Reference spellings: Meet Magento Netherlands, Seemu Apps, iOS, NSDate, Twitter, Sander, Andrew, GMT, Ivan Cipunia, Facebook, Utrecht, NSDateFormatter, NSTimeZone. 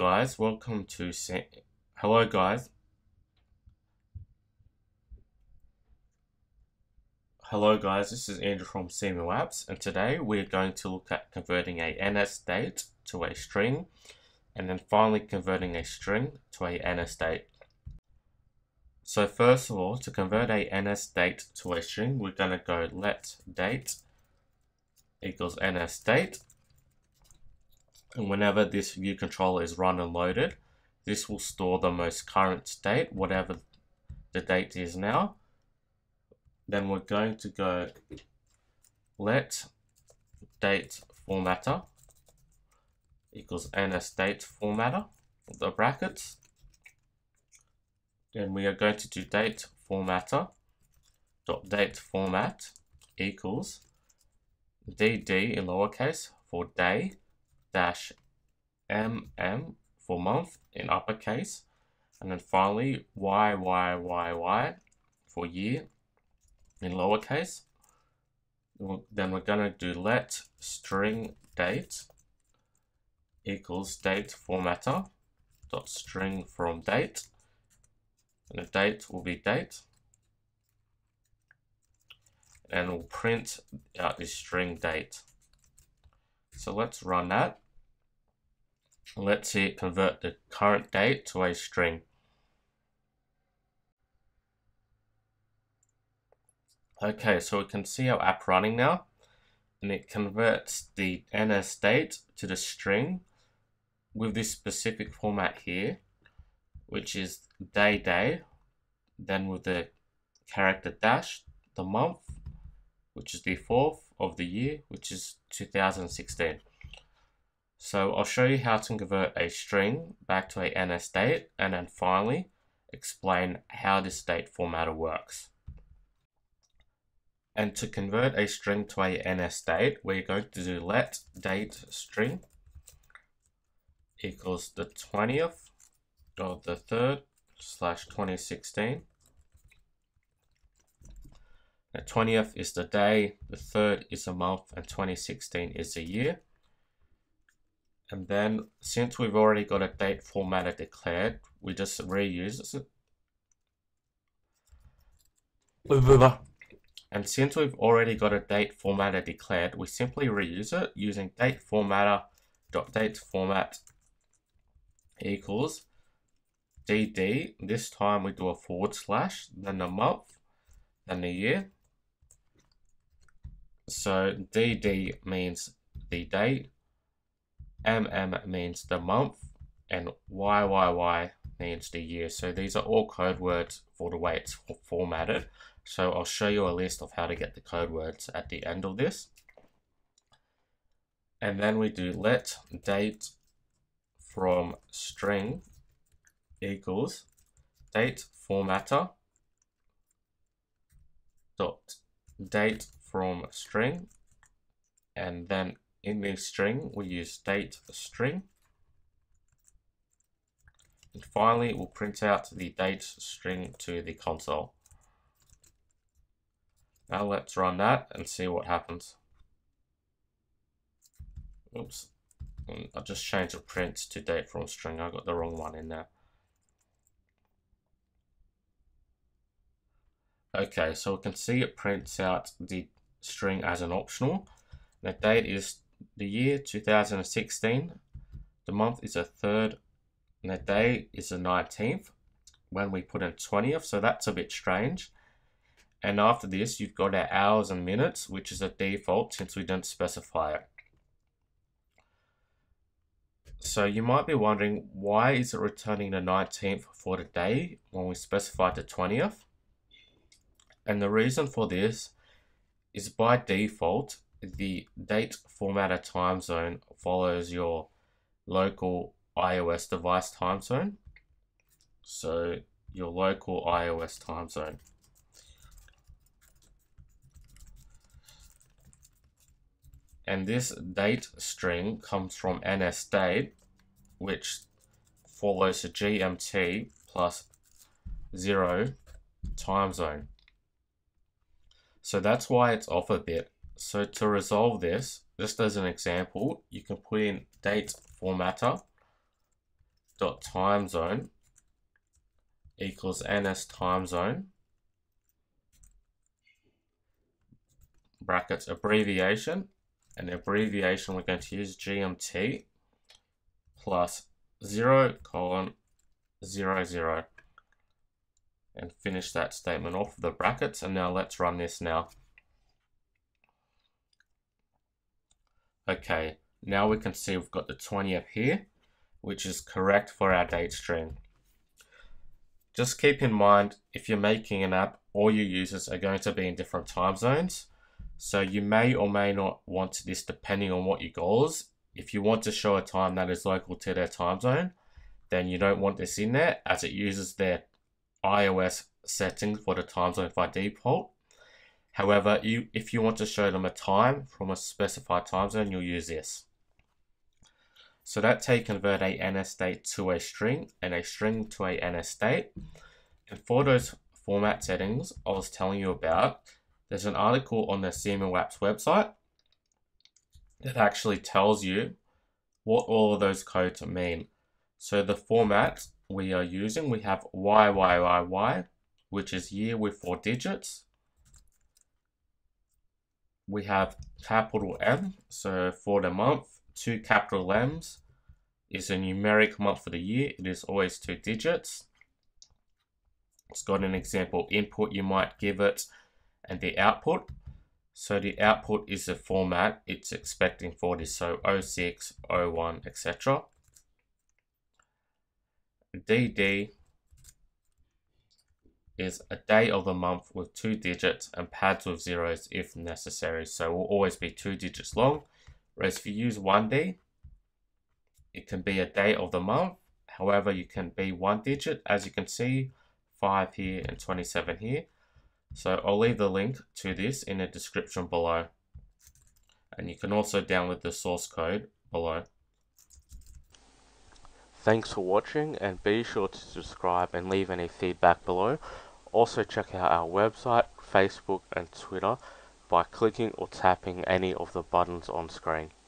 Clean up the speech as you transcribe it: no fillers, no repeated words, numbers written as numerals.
guys, welcome to Hello guys. Hello guys, this is Andrew from Seemu Apps, and today we're going to look at converting a NSDate to a string, and then finally converting a string to a NSDate. So first of all, to convert a NSDate to a string, we're going to go let date equals NSDate, and whenever this view controller is run and loaded, this will store the most current state, whatever the date is now. Then we're going to go let date formatter equals NSDateFormatter with the brackets. Then we are going to do date formatter dot date format equals DD in lowercase for day dash MM for month in uppercase, and then finally YYYY for year in lowercase. Then we're going to do let string date equals date formatter dot string from date, and the date will be date, and we'll print out this string date. So let's run that. Let's see it convert the current date to a string. Okay, so we can see our app running now, and it converts the NSDate to the string with this specific format here, which is day, then with the character dash, the month, which is the 4th of the year, which is 2016. So I'll show you how to convert a string back to a NSDate, and then finally explain how this date formatter works. And to convert a string to a NSDate, we're going to do let date string equals the 20th of the 3rd / 2016. The 20th is the day, the 3rd is the month, and 2016 is the year. And then since we've already got a date formatter declared, we just reuse it. And since we've already got a date formatter declared, we simply reuse it using date formatter dot date format equals DD. This time we do a /, then the month, then the year. So DD means the day, MM means the month, and YYY means the year. So these are all code words for the way it's formatted. So I'll show you a list of how to get the code words at the end of this. And then we do let date from string equals date formatter dot date from string, and then in the string we use date string, and finally we'll print out the date string to the console. Now let's run that and see what happens. Oops, I just changed the print to date from string. I got the wrong one in there. Okay, so we can see it prints out the string as an optional. The date is the year 2016. The month is the 3rd, and the day is the 19th when we put in 20th. So that's a bit strange. And after this, you've got our hours and minutes, which is a default since we didn't specify it. So you might be wondering, why is it returning the 19th for the day when we specified the 20th? And the reason for this is by default, the date formatter time zone follows your local iOS device time zone. So your local iOS time zone. And this date string comes from NSDate, which follows the GMT plus 0 time zone. So that's why it's off a bit. So to resolve this, just as an example, you can put in date formatter NS.TimeZone equals NSTimeZone, brackets abbreviation, and the abbreviation we're going to use GMT plus 0:00, and finish that statement off with the brackets. And now let's run this now. Okay, now we can see we've got the 20th here, which is correct for our date string. Just keep in mind, if you're making an app, all your users are going to be in different time zones. So you may or may not want this depending on what your goal is. If you want to show a time that is local to their time zone, then you don't want this in there, as it uses their iOS settings for the time zone by default. However, if you want to show them a time from a specified time zone, you'll use this. So that's how you convert a NSDate to a string and a string to a NSDate. And for those format settings I was telling you about, there's an article on the Seemu Apps website that actually tells you what all of those codes mean. So the format we are using, we have YYYY, which is year with 4 digits. We have capital M, so for the month, 2 capital M's is a numeric month for the year. It is always 2 digits. It's got an example input you might give it, and the output. So the output is the format it's expecting for this, so 06, 01, etc. DD is a day of the month with 2 digits and pads with zeros if necessary. So it will always be 2 digits long. Whereas if you use 1D, it can be a day of the month. However, you can be 1 digit, as you can see, 5 here and 27 here. So I'll leave the link to this in the description below. And you can also download the source code below. Thanks for watching, and be sure to subscribe and leave any feedback below. Also check out our website, Facebook and Twitter by clicking or tapping any of the buttons on screen.